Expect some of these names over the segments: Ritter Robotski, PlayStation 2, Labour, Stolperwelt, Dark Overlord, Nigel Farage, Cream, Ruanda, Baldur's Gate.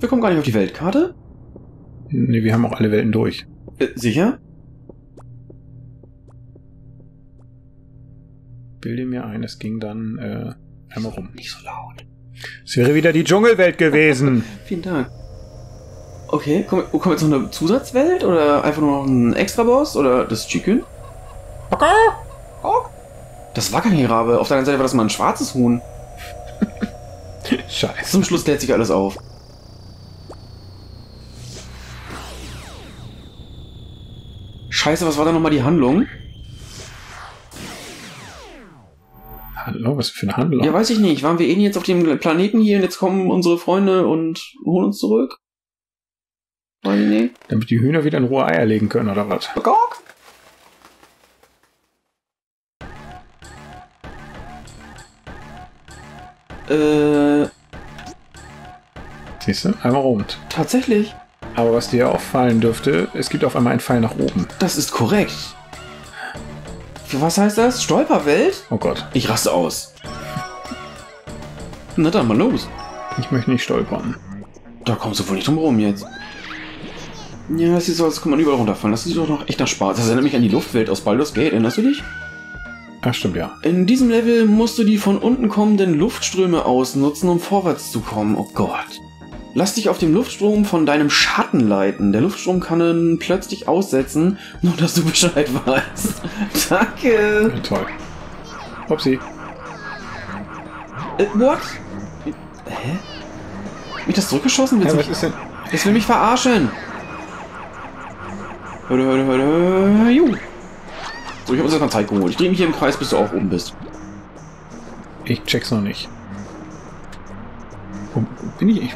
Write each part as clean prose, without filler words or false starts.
Wir kommen gar nicht auf die Weltkarte? Nee, wir haben auch alle Welten durch. Sicher? Bilde mir ein, es ging dann einmal rum. Nicht so laut. Es wäre wieder die Dschungelwelt gewesen. Vielen Dank. Okay, kommt jetzt noch eine Zusatzwelt? Oder einfach nur noch ein Extra-Boss? Oder das Chicken? Das war keine Rabe. Auf der anderen Seite war das mal ein schwarzes Huhn. Scheiße. Zum Schluss lädt sich alles auf. Scheiße, was war da nochmal die Handlung? Handlung? Was für eine Handlung? Ja, weiß ich nicht. Waren wir eben jetzt auf dem Planeten hier und jetzt kommen unsere Freunde und holen uns zurück? Nee. Damit die Hühner wieder in Ruhe Eier legen können, oder was? Siehst du? Einmal rund. Tatsächlich. Aber was dir auffallen dürfte, es gibt auf einmal einen Pfeil nach oben. Das ist korrekt. Für was heißt das? Stolper-Welt? Oh Gott. Ich raste aus. Na dann, mal los. Ich möchte nicht stolpern. Da kommst du wohl nicht drum rum jetzt. Ja, das sieht so aus, als kann man überall runterfallen. Das sieht doch noch echt nach Spaß. Das erinnert mich an die Luftwelt aus Baldur's Gate. Erinnerst du dich? Ach, stimmt, ja. In diesem Level musst du die von unten kommenden Luftströme ausnutzen, um vorwärts zu kommen. Oh Gott. Lass dich auf dem Luftstrom von deinem Schatten leiten. Der Luftstrom kann ihn plötzlich aussetzen, nur dass du Bescheid weißt. Danke. Ja, toll. Upsi. What? Hä? Mich das zurückgeschossen? Willst du mich... Das will mich verarschen. Juhu. So, ich habe uns jetzt mal Zeit geholt. Ich drehe mich hier im Kreis, bis du auch oben bist. Ich check's noch nicht. Wo bin ich?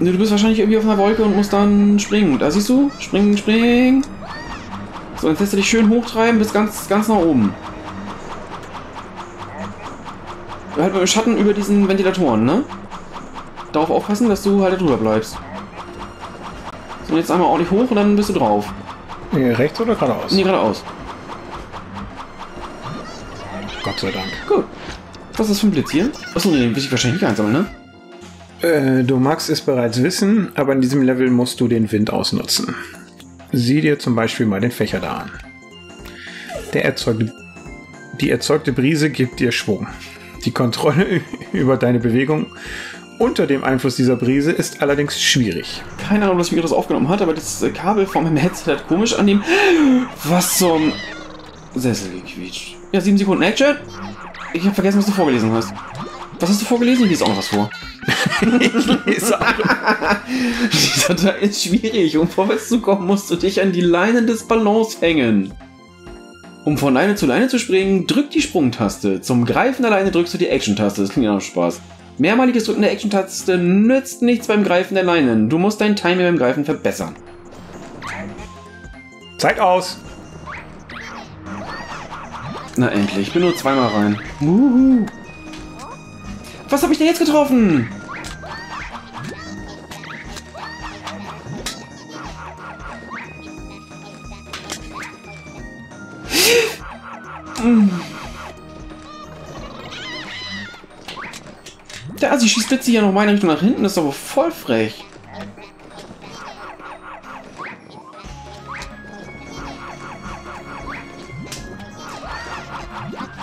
Du bist wahrscheinlich irgendwie auf einer Wolke und musst dann springen. Da siehst du? Springen, springen. So, jetzt lässt du dich schön hochtreiben bis ganz nach oben. Halt mit dem Schatten über diesen Ventilatoren, ne? Darauf aufpassen, dass du halt da drüber bleibst. So, jetzt einmal ordentlich hoch und dann bist du drauf. Nee, rechts oder geradeaus? Nee, geradeaus. Gott sei Dank. Gut. Was ist das für ein Blitz hier? Achso, nee, den will ich wahrscheinlich nicht einsammeln, ne? Du magst es bereits wissen, aber in diesem Level musst du den Wind ausnutzen. Sieh dir zum Beispiel mal den Fächer da an. Die erzeugte Brise gibt dir Schwung. Die Kontrolle über deine Bewegung unter dem Einfluss dieser Brise ist allerdings schwierig. Keine Ahnung, was mir das aufgenommen hat, aber das Kabel von meinem Headset hat komisch an dem... Was zum... Sessel gequietscht. Ja, 7 Sekunden Action. Ich habe vergessen, was du vorgelesen hast. Was hast du vorgelesen? Ich lese auch noch was vor. Ich lese auch. Dieser Teil ist schwierig. Um vorwärts zu kommen, musst du dich an die Leinen des Ballons hängen. Um von Leine zu springen, drück die Sprungtaste. Zum Greifen der Leine drückst du die Action-Taste. Das klingt nach Spaß. Mehrmaliges Drücken der Action-Taste nützt nichts beim Greifen der Leinen. Du musst dein Timing beim Greifen verbessern. Zeit aus! Na endlich, ich bin nur zweimal rein. Uhuhu. Was habe ich denn jetzt getroffen? Der Assi schießt plötzlich ja noch meine Richtung nach hinten, das ist aber voll frech.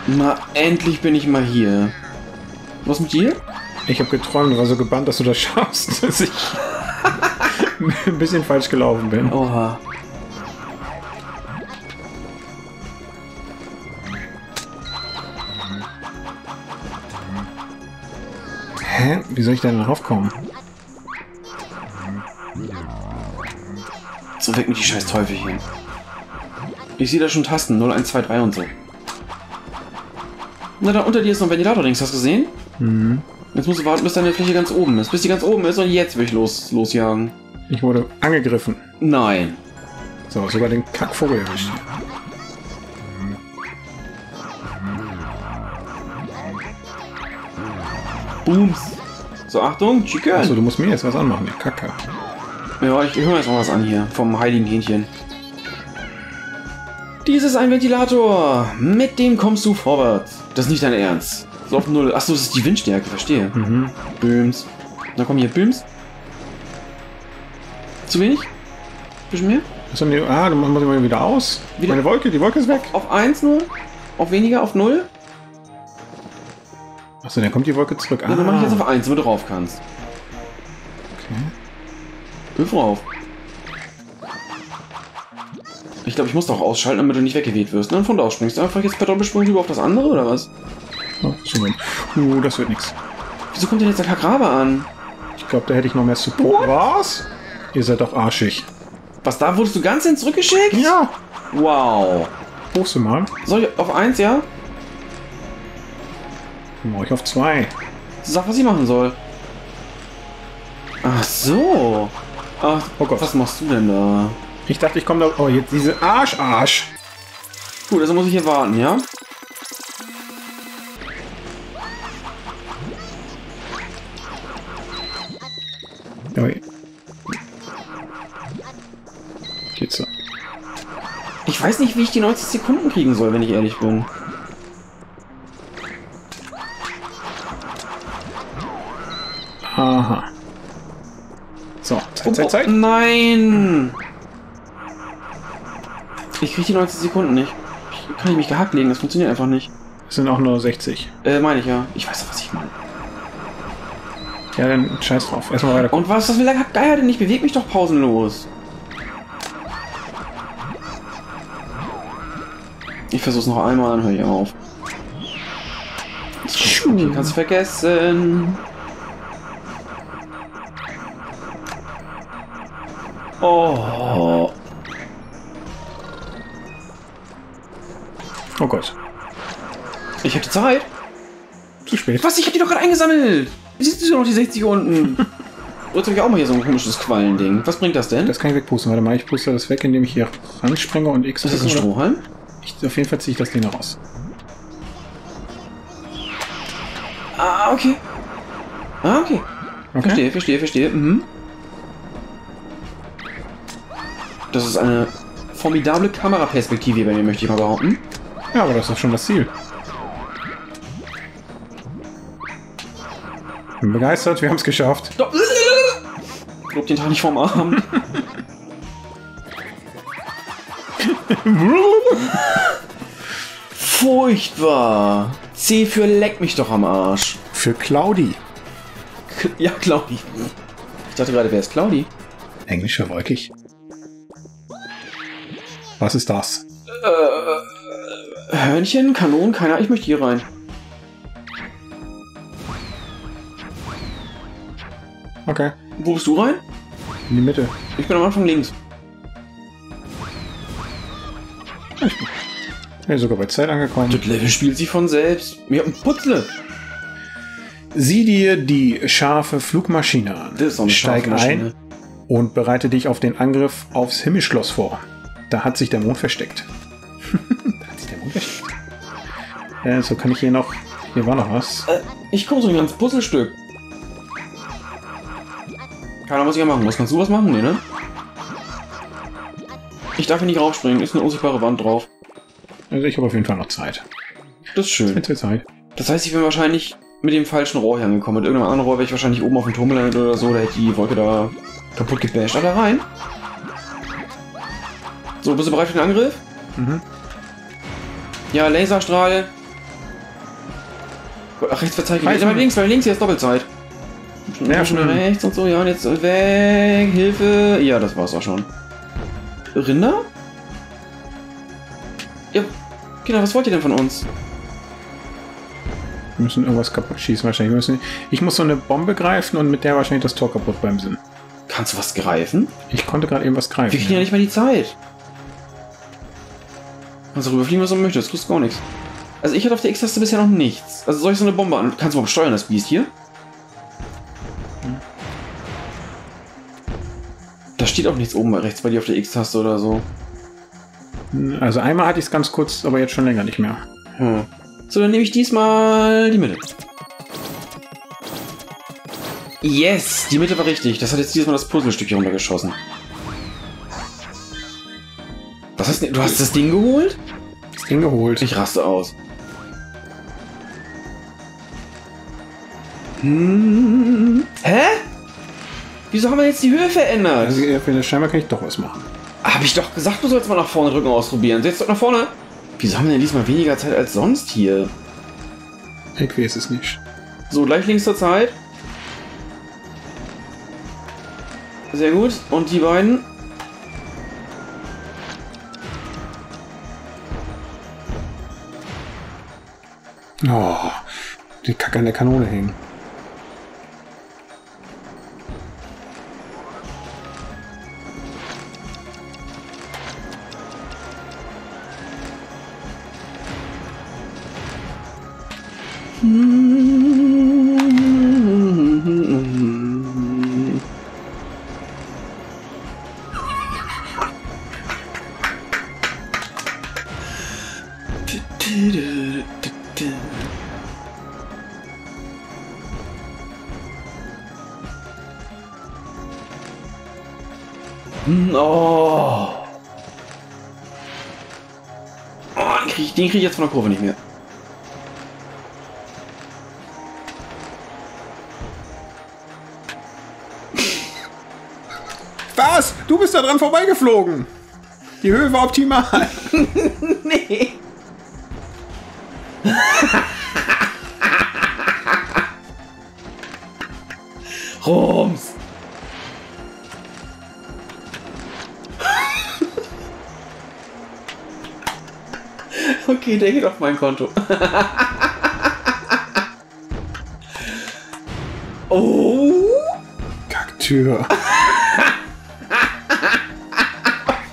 Na, endlich bin ich mal hier. Was mit dir? Ich habe geträumt, war so gebannt, dass du das schaffst, dass ich ein bisschen falsch gelaufen bin. Oha. Hä? Wie soll ich denn darauf kommen? So weg mit die scheiß Teufel hier. Ich sehe da schon Tasten, 0, 1, 2, 3 und so. Na, da unter dir ist noch ein Ventilator links, hast du gesehen? Mhm. Jetzt musst du warten, bis deine Fläche ganz oben ist. Bis die ganz oben ist und jetzt will ich losjagen. Ich wurde angegriffen. Nein. So, sogar den Kackvogel erwischt. Booms. So, Achtung, Chicken. Achso, du musst mir jetzt was anmachen, der Kacke. Ja, ich höre mir jetzt mal was an hier, vom heiligen Hähnchen. Dies ist ein Ventilator. Mit dem kommst du vorwärts. Das ist nicht dein Ernst. So auf 0. Achso, das ist die Windstärke, verstehe. Mhm. Böms. Na komm hier, Böms. Zu wenig? Ein bisschen mehr? Also, ah, dann machen wir sie wieder aus. Wieder? Meine Wolke, die Wolke ist weg. Auf 1 nur? Auf weniger, auf 0? Achso, dann kommt die Wolke zurück. Ja, dann mach ich jetzt auf 1, wo du drauf kannst. Okay. Öl rauf. Ich glaube, ich muss doch ausschalten, damit du nicht weggeweht wirst. Dann von da ausspringst du einfach jetzt per Doppelsprung rüber auf das andere, oder was? Oh, das wird nichts. Wieso kommt denn jetzt der Kagrabe an? Ich glaube, da hätte ich noch mehr Support. What? Was? Ihr seid doch arschig. Was, da wurdest du ganz hin zurückgeschickt? Ja. Wow. Hochst du mal. Soll ich auf 1, ja? Mach ich auf 2. Sag, was ich machen soll. Ach so. Ach, oh Gott. Was machst du denn da? Ich dachte, ich komme da... Oh, jetzt diese Arsch. Gut, also muss ich hier warten, ja? Okay. Geht's so. Ich weiß nicht, wie ich die 90 Sekunden kriegen soll, wenn ich ehrlich bin. Aha. So, Zeit. Oh, nein! Ich krieg die 90 Sekunden nicht. Kann ich mich gehackt legen, das funktioniert einfach nicht. Es sind auch nur 60. Meine ich ja. Ich weiß doch, was ich meine. Ja, dann scheiß drauf. Erstmal weiter. Und was will der Geier denn nicht? Beweg mich doch pausenlos. Ich versuch's noch einmal, dann höre ich auf. Okay, kannst du vergessen. Oh. Oh Gott. Ich hab die Zeit. Zu spät. Was? Ich hab die doch gerade eingesammelt. Siehst du noch die 60 unten? Jetzt hab ich auch mal hier so ein komisches Quallending. Was bringt das denn? Das kann ich wegpusten. Warte mal, ich puste das weg, indem ich hier ranspringe und X. Ist das ein Strohhalm? Auf jeden Fall ziehe ich das Ding raus. Ah, okay. Ah, okay. Verstehe. Mhm. Das ist eine formidable Kameraperspektive bei mir, möchte ich mal behaupten. Ja, aber das ist doch schon das Ziel. Bin begeistert, wir haben es geschafft. Ich lob den Tag nicht vom Arm. Furchtbar. C für leck mich doch am Arsch. Für Claudi. Ja, Claudi. Ich dachte gerade, wer ist Claudi? Englisch für wolkig. Was ist das? Hörnchen, Kanonen, keiner. Ich möchte hier rein. Okay. Wo bist du rein? In die Mitte. Ich bin am Anfang links. Ja, sogar bei Zeit angekommen. Das Level spielt sie von selbst. Ja, ein Putzle. Sieh dir die scharfe Flugmaschine an. Das ist auch eine Steig ein und bereite dich auf den Angriff aufs Himmelschloss vor. Da hat sich der Mond versteckt. So kann ich hier noch... Hier war noch was. Ich komme so ein ganzes Puzzlestück. Keine Ahnung, was ich machen muss. Kannst du was machen? Nee, ne? Ich darf hier nicht raufspringen. Ist eine unsichtbare Wand drauf. Also ich habe auf jeden Fall noch Zeit. Das ist schön. Zeit. Das heißt, ich bin wahrscheinlich mit dem falschen Rohr hergekommen. Mit irgendeinem anderen Rohr wäre ich wahrscheinlich oben auf dem Turm gelandet oder so. Da hätte die Wolke da kaputt gebasht. Aber rein. So, bist du bereit für den Angriff? Mhm. Ja, Laserstrahl. Ach, rechts verzeiht. Bei links, hier ist Doppelzeit. Ja, schon rechts und so. Ja, und jetzt weg. Hilfe. Ja, das war's auch schon. Rinder? Ja, Kinder, was wollt ihr denn von uns? Wir müssen irgendwas kaputt schießen wahrscheinlich. Ich muss so eine Bombe greifen und mit der wahrscheinlich das Tor kaputt bremsen. Kannst du was greifen? Ich konnte gerade eben was greifen. Wir kriegen ja nicht mal die Zeit. Kannst du rüberfliegen, was du möchtest. Tust gar nichts. Also ich hatte auf der X-Taste bisher noch nichts. Also soll ich so eine Bombe an... Kannst du überhaupt steuern, das Biest hier? Da steht auch nichts oben rechts bei dir auf der X-Taste oder so. Also einmal hatte ich es ganz kurz, aber jetzt schon länger nicht mehr. Hm. So, dann nehme ich diesmal die Mitte. Yes, die Mitte war richtig. Das hat jetzt diesmal das Puzzlestück hier runtergeschossen. Du hast das Ding geholt? Das Ding geholt. Ich raste aus. Hä? Wieso haben wir jetzt die Höhe verändert? Also, scheinbar kann ich doch was machen. Habe ich doch gesagt, du sollst mal nach vorne drücken ausprobieren. Setz doch nach vorne. Wieso haben wir denn diesmal weniger Zeit als sonst hier? Ich weiß es nicht. So, gleich links zur Zeit. Sehr gut. Und die beiden. Oh, die Kacke an der Kanone hängen. Oh. Oh, den krieg ich jetzt von der Kurve nicht mehr. Was? Du bist da dran vorbeigeflogen. Die Höhe war optimal. Nee. Roms. Okay, der geht auf mein Konto. Oh. Kacktür.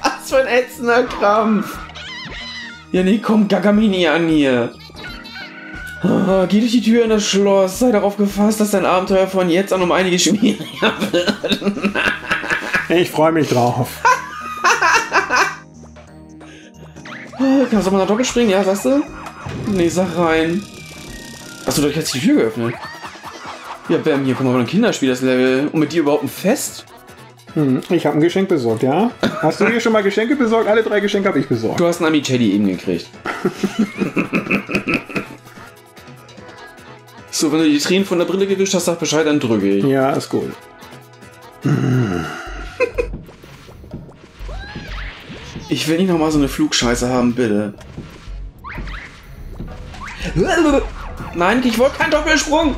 Was für ein ätzender Krampf. Ja, nee, komm, Gagamini an hier. Geh durch die Tür in das Schloss. Sei darauf gefasst, dass dein Abenteuer von jetzt an um einige schwieriger wird. Ich freue mich drauf. Kannst du mal nach Doppel springen? Ja, sagst du? Nee, sag rein. Achso, dadurch hat sich die Tür geöffnet. Ja, bam, hier kommt mal ein Kinderspiel, das Level. Und mit dir überhaupt ein Fest? Hm, ich habe ein Geschenk besorgt, ja? Hast du dir schon mal Geschenke besorgt? Alle 3 Geschenke habe ich besorgt. Du hast einen Amicelli eben gekriegt. So, wenn du die Tränen von der Brille gewischt hast, sag Bescheid, dann drücke ich. Ja, ist gut. Ich will nicht nochmal so eine Flugscheiße haben, bitte. Nein, ich wollte keinen Doppelsprung.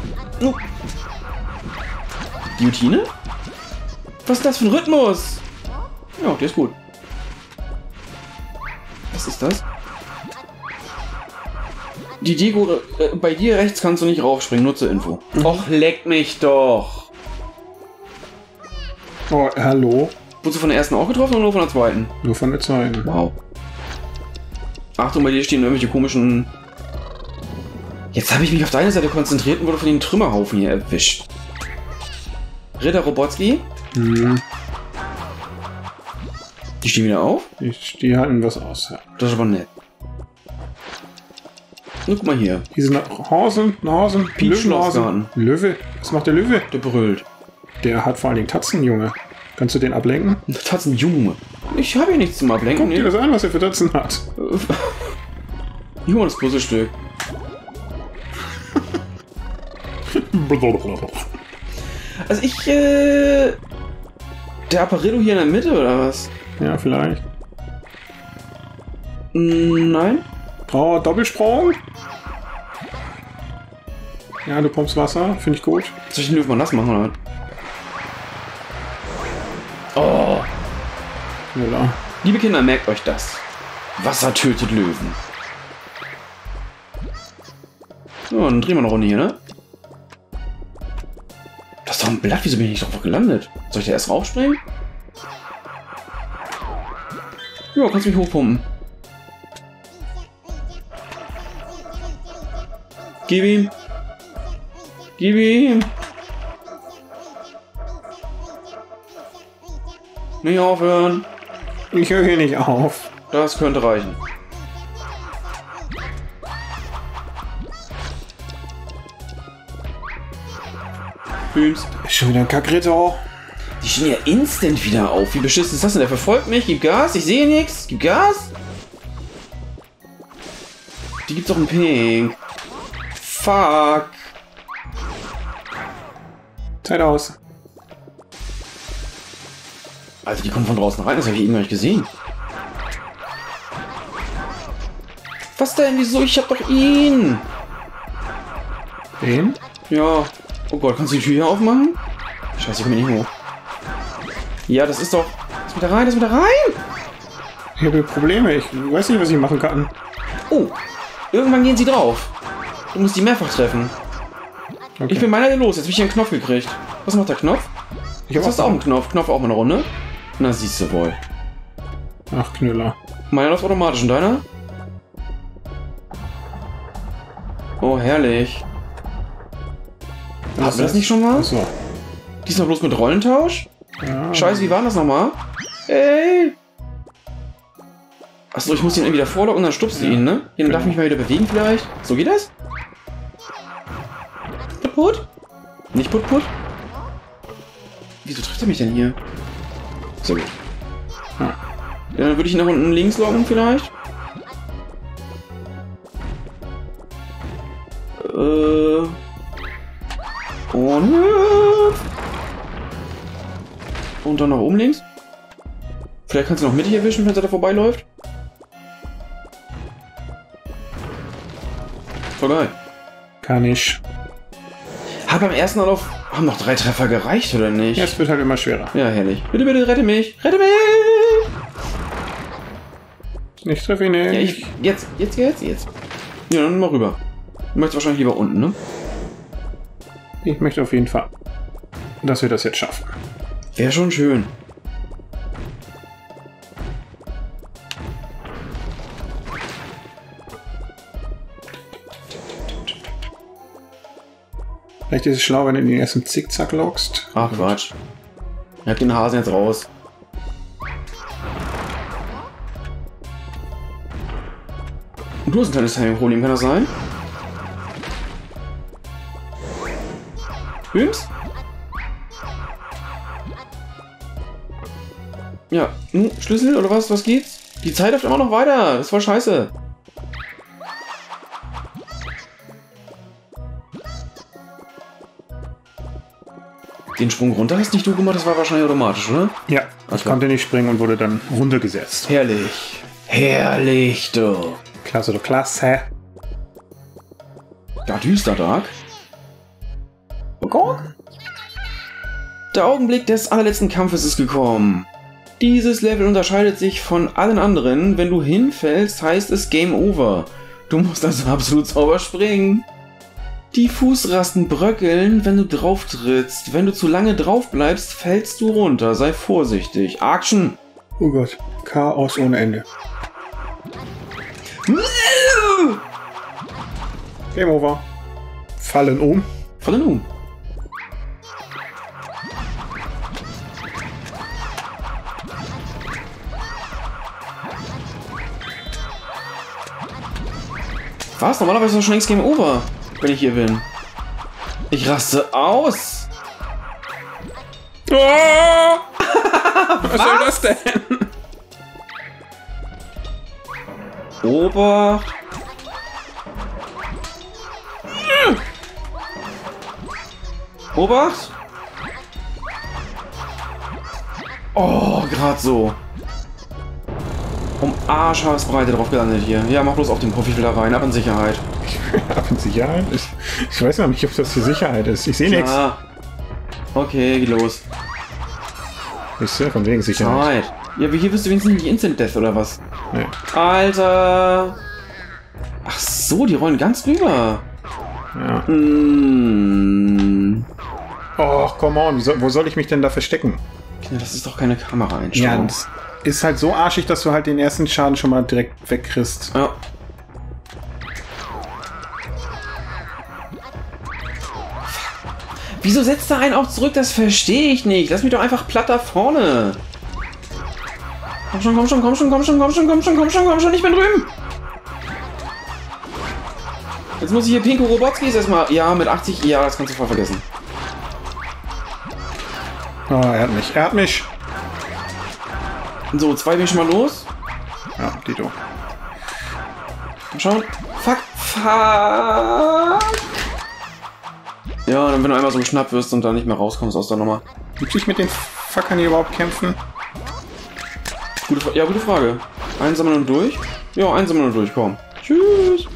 Guillotine? Was ist das für ein Rhythmus? Ja, der ist gut. Was ist das? Die Deko, bei dir rechts kannst du nicht raufspringen, nur zur Info. Och, leck mich doch. Oh, hallo? Wurdest du von der ersten auch getroffen oder nur von der zweiten? Nur von der zweiten. Wow. Achtung, bei dir stehen irgendwelche komischen... Jetzt habe ich mich auf deine Seite konzentriert und wurde von den Trümmerhaufen hier erwischt. Ritter Robotski? Hm. Die stehen wieder auf? Die halten was aus. Ja. Das ist aber nett. Na, guck mal hier. Hier sind Nasen, Löwenhausen. Löwe. Was macht der Löwe? Der brüllt. Der hat vor allen Dingen Tatzen, Junge. Kannst du den ablenken? Tatzenjunge. Ich habe hier nichts zum Ablenken. Guck dir das an, was er für Tatzen hat. Junge, das Puzzlestück. Also ich, der Apparillo hier in der Mitte, oder was? Ja, vielleicht. Nein. Oh, Doppelsprung? Ja, du pumpst Wasser. Finde ich gut. Soll ich den Löwen mal nass machen, oder? Oh. Ja. Liebe Kinder, merkt euch das. Wasser tötet Löwen. So, dann drehen wir noch eine Runde hier, ne? Das ist doch ein Blatt. Wieso bin ich nicht drauf gelandet? Soll ich da erst raufspringen? Ja, kannst mich hochpumpen. Gib ihm. Gib ihm. Nicht aufhören. Ich höre hier nicht auf. Das könnte reichen. Tschüss. Schon wieder ein Kackritter. Die stehen ja instant wieder auf. Wie beschissen ist das denn? Der verfolgt mich. Gib Gas. Ich sehe nichts. Gib Gas. Die gibt's doch in Pink. Fuck. Zeit aus. Also die kommen von draußen rein, das habe ich eben noch nicht gesehen. Was denn? Wieso? Ich hab doch ihn! Wen? Ja. Oh Gott, kannst du die Tür hier aufmachen? Scheiße, ich komme nicht hoch. Ja, das ist doch... Das ist wieder rein, das ist wieder rein! Ich habe Probleme, ich weiß nicht, was ich machen kann. Oh, irgendwann gehen sie drauf. Du musst die mehrfach treffen. Okay. Ich bin meiner los, jetzt habe ich hier einen Knopf gekriegt. Was macht der Knopf? Jetzt hast du auch einen Knopf. Knopf auch mal eine Runde. Na, siehst du wohl. Ach, Knüller. Meiner läuft automatisch und deiner? Oh, herrlich. Hast du das nicht schon mal? Achso. Diesmal bloß mit Rollentausch? Ja. Scheiße, wie war das nochmal? Ey! Achso, ich muss ihn irgendwie davor locken und dann stupst du ihn, ne? Hier, dann darf ich mich mal wieder bewegen vielleicht. So geht das? Put-Put? Nicht Put-Put? Wieso trifft er mich denn hier? So gut. Ja, dann würde ich ihn nach unten links locken vielleicht. Und dann nach oben links. Vielleicht kannst du noch mittig erwischen, wenn er da vorbeiläuft. Voll geil. Kann ich. Hat beim ersten Anlauf... Haben noch 3 Treffer gereicht, oder nicht? Ja, es wird halt immer schwerer. Ja, herrlich. Bitte, bitte, rette mich! Rette mich! Ich treffe ihn nicht. Ja, ich, jetzt. Ja, dann mal rüber. Du möchtest wahrscheinlich lieber unten, ne? Ich möchte auf jeden Fall, dass wir das jetzt schaffen. Wäre schon schön. Vielleicht ist es schlau, wenn du den ersten Zickzack lockst. Ach Quatsch. Ich hab den Hasen jetzt raus. Und du hast ein kleines Timing-Problem, kann das sein? Üms? Ja, Schlüssel oder was? Was geht's? Die Zeit läuft immer noch weiter. Das war scheiße. Den Sprung runter hast nicht du gemacht, das war wahrscheinlich automatisch, oder? Ja, ich konnte nicht springen und wurde dann runtergesetzt. Herrlich. Herrlich, du. Klasse, du Klasse. Da düster, Dark. Oh. Der Augenblick des allerletzten Kampfes ist gekommen. Dieses Level unterscheidet sich von allen anderen. Wenn du hinfällst, heißt es Game Over. Du musst also absolut sauber springen. Die Fußrasten bröckeln, wenn du drauf trittst. Wenn du zu lange drauf bleibst, fällst du runter. Sei vorsichtig. Action! Oh Gott, Chaos ohne Ende. Game Over. Fallen um. Fallen um. Was? Normalerweise ist das schon längst Game Over, wenn ich hier bin. Ich raste aus! Oh! Was soll das denn? Obacht! Obacht! Oh, gerade so. Um Arschhausbreite drauf gelandet hier. Ja, mach bloß auf den Profil da rein. Ab in Sicherheit. Ab in Sicherheit? Ich weiß noch nicht, ob das die Sicherheit ist. Ich sehe nichts. Okay, geht los. Ich sehe von wegen Sicherheit. Ja, aber hier wirst du wenigstens nicht Instant Death oder was? Nee. Alter! Ach so, die rollen ganz rüber. Ja. Mmh. Oh, come on. Wo soll ich mich denn da verstecken? Ja, das ist doch keine Kameraeinstellung. Ist halt so arschig, dass du halt den ersten Schaden schon mal direkt wegkriegst. Ja. Wieso setzt er einen auch zurück? Das verstehe ich nicht. Lass mich doch einfach platt da vorne. Komm schon, komm schon, komm schon, komm schon, komm schon, komm schon, komm schon, komm schon, ich bin drüben. Jetzt muss ich hier Pinko Robotskis erstmal. Ja, mit 80. Ja, das kannst du voll vergessen. Oh, er hat mich. Er hat mich. So, 2 bin ich schon mal los. Ja, Dito. Komm schon. Fuck. Fuck. Ja, und dann, wenn du einmal so geschnappt wirst und dann nicht mehr rauskommst aus der Nummer. Muss ich mit den Fuckern hier überhaupt kämpfen? Gute Frage. Einsammeln und durch? Ja, einsammeln und durch, komm. Tschüss.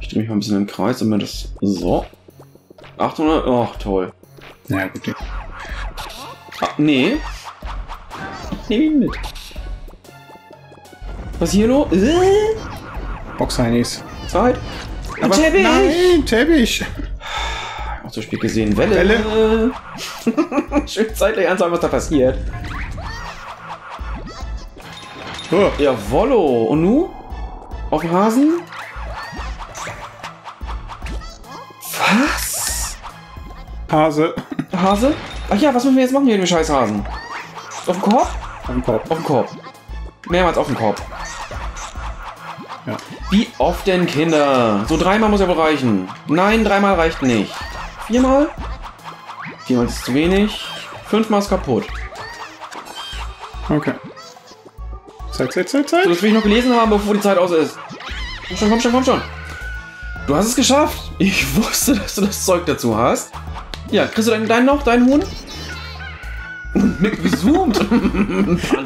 Ich drehe mich mal ein bisschen im Kreis, damit das... So. 800... Ach, toll. Ja, gut. Ah, nee. Nehm ihn mit. Was hier noch? Box-Heinis. Zeit. Aber Teppich! Nein, Teppich! Auch so spät gesehen. Welle. Welle. Schön zeitlich anschauen, was da passiert. Oh. Jawollo. Und nu? Auf den Hasen? Was? Hase. Hase? Ach ja, was müssen wir jetzt machen hier mit dem scheiß Hasen? Auf den Korb? Auf den Korb. Auf den Korb. Mehrmals auf den Korb. Ja. Wie oft denn, Kinder? So dreimal muss er wohl reichen. Nein, dreimal reicht nicht. Viermal? Viermal ist zu wenig. Fünfmal ist kaputt. Okay. Zeit. So, das will ich noch gelesen haben, bevor die Zeit aus ist. Komm schon. Du hast es geschafft. Ich wusste, dass du das Zeug dazu hast. Ja, kriegst du deinen Huhn? Mit gezoomt.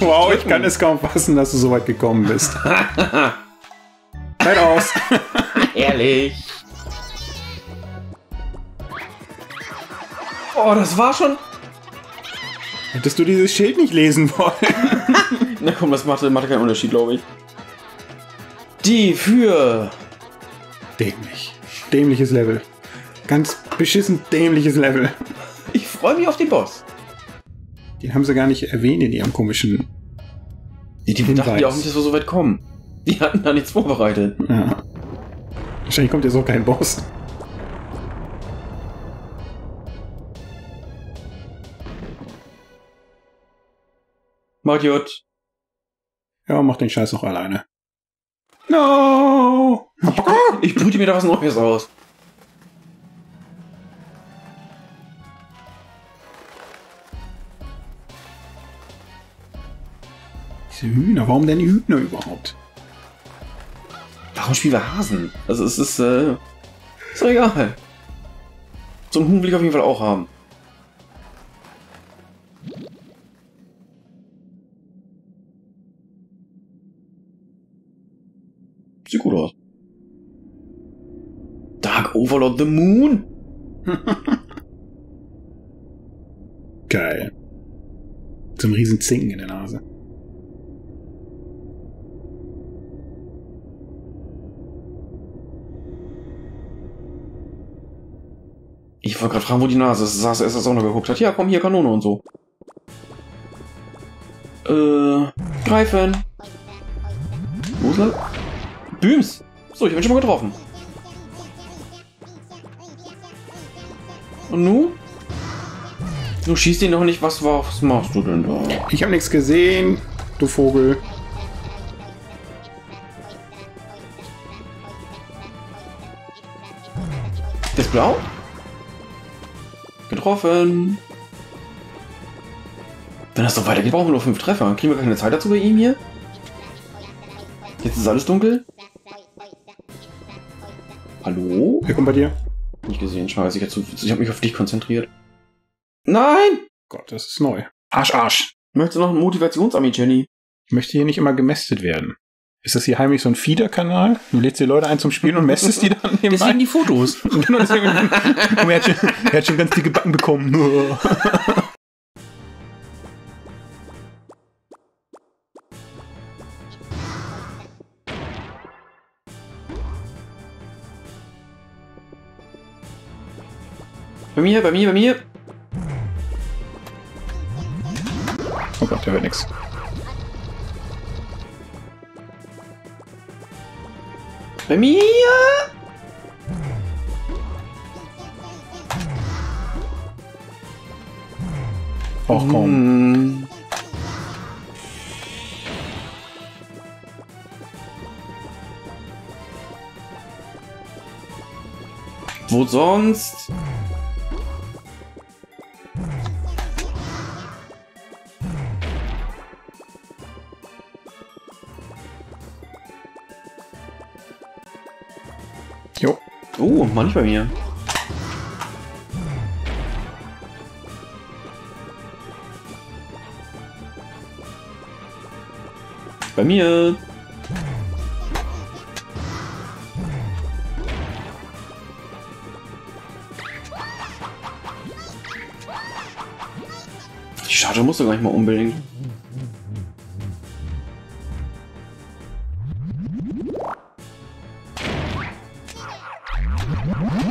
Wow, ich kann es kaum fassen, dass du so weit gekommen bist. Zeit aus. Ehrlich. Oh, das war schon... Hättest du dieses Schild nicht lesen wollen? Na komm, das macht keinen Unterschied, glaube ich. Die für... Dämlich. Dämliches Level. Ganz beschissen dämliches Level. Ich freue mich auf den Boss. Den haben sie gar nicht erwähnt in ihrem komischen... Die dachten ja auch nicht, dass wir so weit kommen. Die hatten da nichts vorbereitet. Ja. Wahrscheinlich kommt jetzt auch kein Boss. Macht gut. Ja, mach den Scheiß noch alleine. No! Ich brüte mir da was Neues aus. Diese Hühner, warum denn die Hühner überhaupt? Warum spielen wir Hasen? Also es ist egal. So einen Huhn will ich auf jeden Fall auch haben. Sieht gut aus. Dark Overlord the Moon? Geil. So ein riesen Zinken in der Nase. Ich wollte gerade fragen, wo die Nase ist. Saß erst, als er auch noch geguckt hat. Ja, komm, hier, Kanone und so. Greifen. Wo ist das? Büms. So, ich bin schon mal getroffen. Und nu? Du schießt ihn noch nicht. Was machst du denn da? Ich habe nichts gesehen, du Vogel. Das ist blau? Getroffen. Wenn das so weitergeht, brauchen wir nur 5 Treffer. Kriegen wir keine Zeit dazu bei ihm hier? Jetzt ist alles dunkel. Hallo? Wer kommt bei dir? Nicht gesehen, scheiße. Ich habe mich auf dich konzentriert. Nein! Gott, das ist neu. Arsch. Möchtest du noch einen Motivationsarmee, Jenny? Ich möchte hier nicht immer gemästet werden. Ist das hier heimlich so ein Feeder-Kanal? Du lädst dir Leute ein zum Spielen und mästest die dann nebenbei? Deswegen die Fotos. Genau, deswegen. Er hat schon ganz dicke Backen bekommen. Bei mir. Oh Gott, der wird nix. Bei mir! Och komm. Wo sonst? Jo. Oh, manchmal bei mir. Bei mir. Die Charge musst du gar nicht mal unbedingt.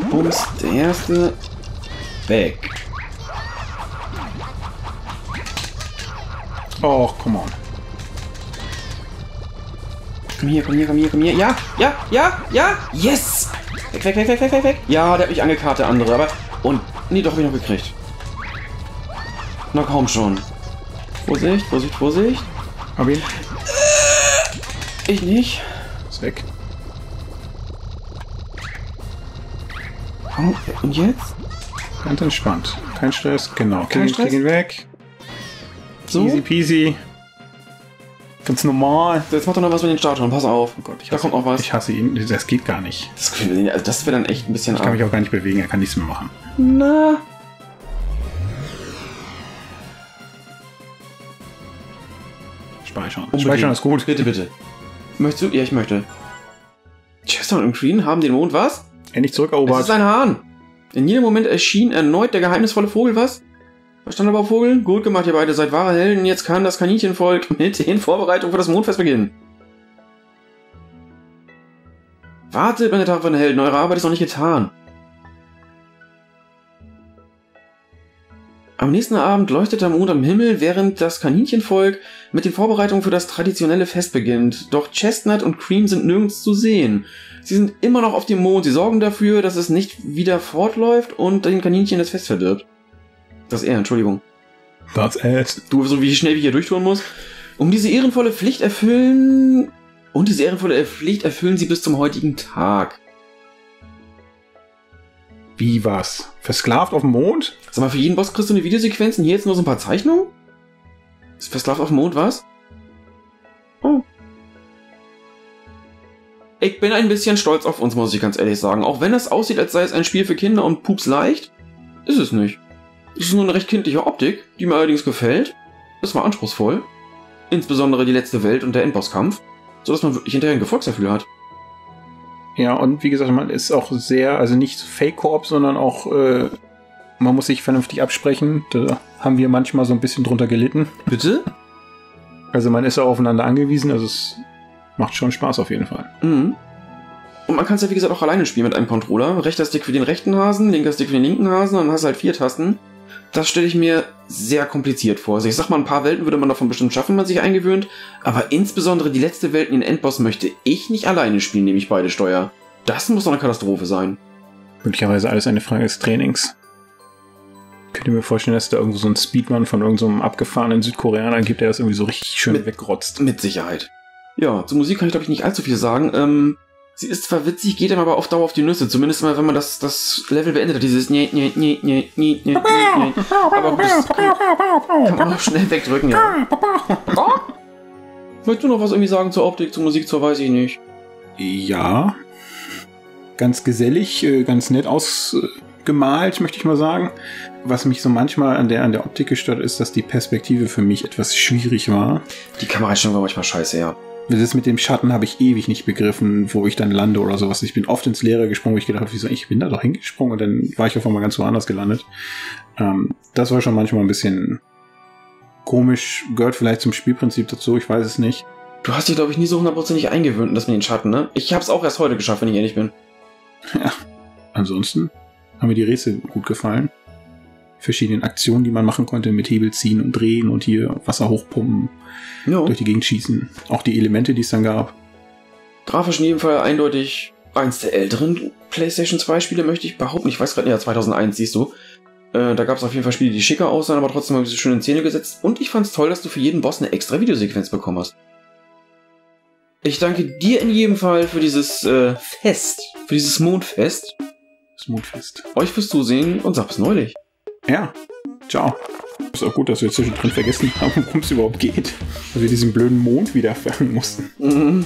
Bums, der erste. Weg. Oh, come on. Komm hier, komm hier, komm hier, komm hier. Ja, ja, ja, ja. Yes! Weg, weg, weg, weg, weg, weg, weg. Ja, der hat mich angekarrt, der andere. Aber. Und. Nee, doch, hab ich noch gekriegt. Na kaum schon. Vorsicht, Vorsicht, Vorsicht. Hab ihn. Ich nicht. Ist weg. Oh, und jetzt? Ganz entspannt. Kein Stress, genau. Kein Stress. Krieg ihn weg. So? Easy peasy. Ganz normal. Jetzt macht doch noch was mit den Statuen. Pass auf. Oh Gott, da kommt auch was. Ich hasse ihn. Das geht gar nicht. Das wäre dann echt ein bisschen arg. Ich kann mich auch gar nicht bewegen. Er kann nichts mehr machen. Na. Speichern. Unbedingt. Speichern ist gut. Bitte, bitte. Möchtest du? Ja, ich möchte. Chester und Cream haben den Mond was? Endlich zurückerobert. Das ist ein Hahn. In jedem Moment erschien erneut der geheimnisvolle Vogel was? Verstanden, aber Vogel? Gut gemacht, ihr beide. Seid wahre Helden. Jetzt kann das Kaninchenvolk mit den Vorbereitungen für das Mondfest beginnen. Wartet, meine tapferen Helden. Eure Arbeit ist noch nicht getan. Am nächsten Abend leuchtet der Mond am Himmel, während das Kaninchenvolk mit den Vorbereitungen für das traditionelle Fest beginnt. Doch Chestnut und Cream sind nirgends zu sehen. Sie sind immer noch auf dem Mond. Sie sorgen dafür, dass es nicht wieder fortläuft und den Kaninchen das Fest verdirbt. Das R, Entschuldigung. Das R. Du, so wie schnell ich hier durchtouren muss. Um diese ehrenvolle Pflicht erfüllen... Und diese ehrenvolle Pflicht erfüllen sie bis zum heutigen Tag. Wie was? Versklavt auf dem Mond? Sag mal, für jeden Boss kriegst du eine Videosequenz und hier jetzt nur so ein paar Zeichnungen? Ist versklavt auf dem Mond was? Oh. Ich bin ein bisschen stolz auf uns, muss ich ganz ehrlich sagen. Auch wenn es aussieht, als sei es ein Spiel für Kinder und pups leicht, ist es nicht. Es ist nur eine recht kindliche Optik, die mir allerdings gefällt. Es war anspruchsvoll. Insbesondere die letzte Welt und der Endbosskampf. Sodass man wirklich hinterher ein Gefolgsgefühl hat. Ja, und wie gesagt, man ist auch sehr, also nicht Fake-Koop, sondern auch, man muss sich vernünftig absprechen. Da haben wir manchmal so ein bisschen drunter gelitten. Bitte? Also man ist ja aufeinander angewiesen, also es macht schon Spaß auf jeden Fall. Mhm. Und man kann es ja wie gesagt auch alleine spielen mit einem Controller. Rechter Stick für den rechten Hasen, linker Stick für den linken Hasen, dann hast du halt 4 Tasten. Das stelle ich mir sehr kompliziert vor. Also ich sag mal, ein paar Welten würde man davon bestimmt schaffen, wenn man sich eingewöhnt. Aber insbesondere die letzte Welt in den Endboss möchte ich nicht alleine spielen, nehme ich beide Steuer. Das muss doch eine Katastrophe sein. Möglicherweise alles eine Frage des Trainings. Könnt ihr mir vorstellen, dass da irgendwo so ein Speedman von irgendeinem abgefahrenen Südkoreaner gibt, der das irgendwie so richtig schön wegrotzt? Mit Sicherheit. Ja, zur Musik kann ich glaube ich nicht allzu viel sagen. Sie ist zwar witzig, geht einem aber auf Dauer auf die Nüsse. Zumindest mal, wenn man das Level beendet hat. Dieses Aber das kann man auch schnell wegdrücken, ja. Wolltest du noch was irgendwie sagen zur Optik, zur Musik, zur weiß ich nicht? Ja. Ganz gesellig, ganz nett ausgemalt, möchte ich mal sagen. Was mich so manchmal an der Optik gestört ist, dass die Perspektive für mich etwas schwierig war. Die Kameraeinstellung war manchmal scheiße, ja. Das mit dem Schatten habe ich ewig nicht begriffen, wo ich dann lande oder sowas. Ich bin oft ins Leere gesprungen, wo ich gedacht habe, wieso, ich bin da doch hingesprungen und dann war ich auf einmal ganz woanders gelandet. Das war schon manchmal ein bisschen komisch, gehört vielleicht zum Spielprinzip dazu, ich weiß es nicht. Du hast dich, glaube ich, nie so hundertprozentig eingewöhnt, dass man den Schatten, ne? Ich habe es auch erst heute geschafft, wenn ich ehrlich bin. Ja, ansonsten haben mir die Rätsel gut gefallen. Verschiedenen Aktionen, die man machen konnte, mit Hebel ziehen und drehen und hier Wasser hochpumpen, ja. Durch die Gegend schießen. Auch die Elemente, die es dann gab. Grafisch in jedem Fall eindeutig eins der älteren PlayStation 2 Spiele, möchte ich behaupten. Ich weiß gerade, ja, 2001, siehst du. Da gab es auf jeden Fall Spiele, die schicker aussahen, aber trotzdem habe ich sie schön in Szene gesetzt. Und ich fand es toll, dass du für jeden Boss eine extra Videosequenz bekommen hast. Ich danke dir in jedem Fall für dieses Fest, für dieses Mondfest. Das Mondfest. Euch fürs Zusehen und sag bis neulich. Ja, ciao. Ist auch gut, dass wir zwischendrin vergessen haben, worum es überhaupt geht. Dass wir diesen blöden Mond wieder fangen mussten. Mhm.